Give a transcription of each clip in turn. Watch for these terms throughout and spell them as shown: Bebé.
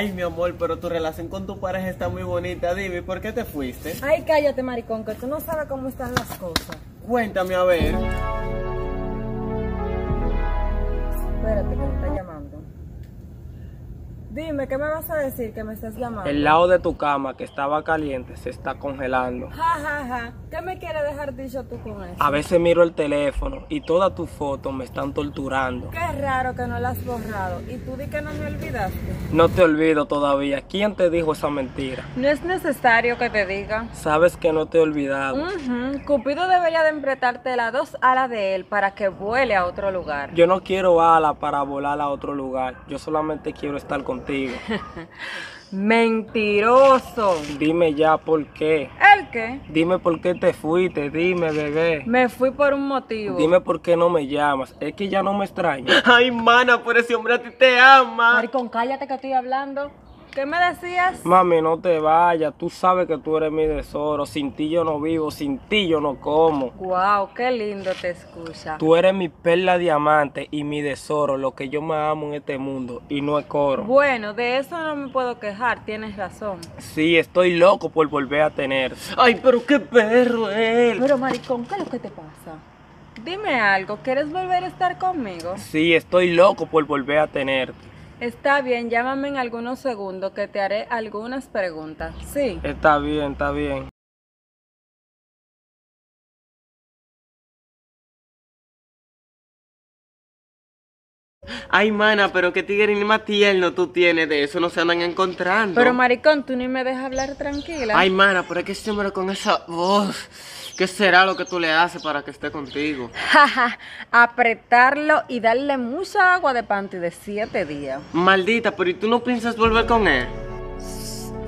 Ay, mi amor, pero tu relación con tu pareja está muy bonita. Dime, ¿por qué te fuiste? Ay, cállate, maricón, que tú no sabes cómo están las cosas. Cuéntame, a ver. Espérate, que me está llamando. Dime, ¿qué me vas a decir que me estás llamando? El lado de tu cama, que estaba caliente, se está congelando. Ja, ja, ja. ¿Qué me quieres dejar dicho tú con eso? A veces miro el teléfono y todas tus fotos me están torturando. Qué raro que no las has borrado. ¿Y tú di que no me olvidaste? No te olvido todavía. ¿Quién te dijo esa mentira? No es necesario que te diga. Sabes que no te he olvidado. Cupido debería de empretarte las dos alas de él para que vuele a otro lugar. Yo no quiero alas para volar a otro lugar. Yo solamente quiero estar contigo. Mentiroso. Dime ya por qué. ¿El qué? Dime por qué te fuiste, dime, bebé. Me fui por un motivo. Dime por qué no me llamas, es que ya no me extrañas. Ay, mana, por ese hombre a ti te ama. Maricón, cállate que estoy hablando. ¿Qué me decías? Mami, no te vayas, tú sabes que tú eres mi tesoro. Sin ti yo no vivo, sin ti yo no como. Wow, qué lindo te escucha. Tú eres mi perla diamante y mi tesoro, lo que yo más amo en este mundo, y no es coro. Bueno, de eso no me puedo quejar, tienes razón. Sí, estoy loco por volver a tener. Ay, pero qué perro él. Pero maricón, ¿qué es lo que te pasa? Dime algo, ¿quieres volver a estar conmigo? Sí, estoy loco por volver a tenerte. Está bien, llámame en algunos segundos que te haré algunas preguntas, ¿sí? Está bien, está bien. Ay, mana, pero qué tigre ni más tierno tú tienes, de eso no se andan encontrando. Pero maricón, tú ni me dejas hablar tranquila. Ay, mana, pero es que siempre con esa voz. ¿Qué será lo que tú le haces para que esté contigo? Jaja, apretarlo y darle mucha agua de panty de 7 días. Maldita, pero ¿y tú no piensas volver con él?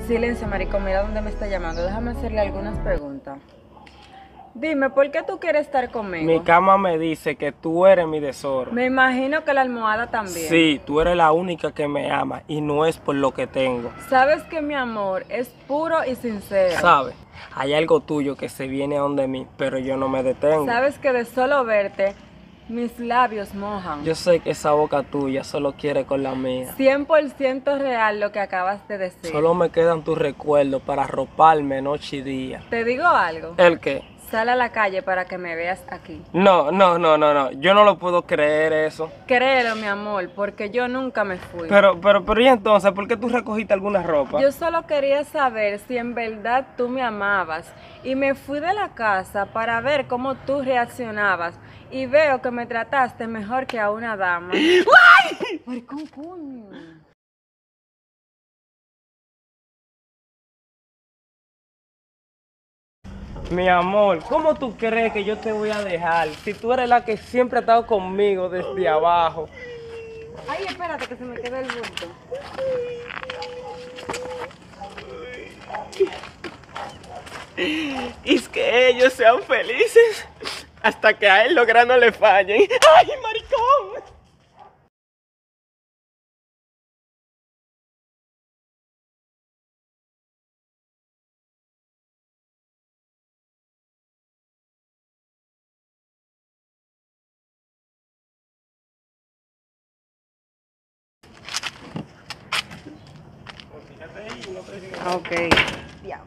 Silencio, maricón, mira dónde me está llamando. Déjame hacerle algunas preguntas. Dime, ¿por qué tú quieres estar conmigo? Mi cama me dice que tú eres mi tesoro. Me imagino que la almohada también. Sí, tú eres la única que me ama y no es por lo que tengo. Sabes que mi amor es puro y sincero. Sabes, hay algo tuyo que se viene donde mí, pero yo no me detengo. Sabes que de solo verte, mis labios mojan. Yo sé que esa boca tuya solo quiere con la mía. 100% real lo que acabas de decir. Solo me quedan tus recuerdos para arroparme noche y día. ¿Te digo algo? ¿El qué? Sal a la calle para que me veas aquí. No, yo no lo puedo creer eso. Créelo, mi amor, porque yo nunca me fui. Pero, ¿y entonces? ¿Por qué tú recogiste alguna ropa? Yo solo quería saber si en verdad tú me amabas. Y me fui de la casa para ver cómo tú reaccionabas. Y veo que me trataste mejor que a una dama. ¡Ay! Maricón, coño. Mi amor, ¿cómo tú crees que yo te voy a dejar? Si tú eres la que siempre ha estado conmigo desde abajo. Ay, espérate que se me quede el bulto. Es que ellos sean felices hasta que a él los granos le fallen. ¡Ay, maricón! Okay. Yeah.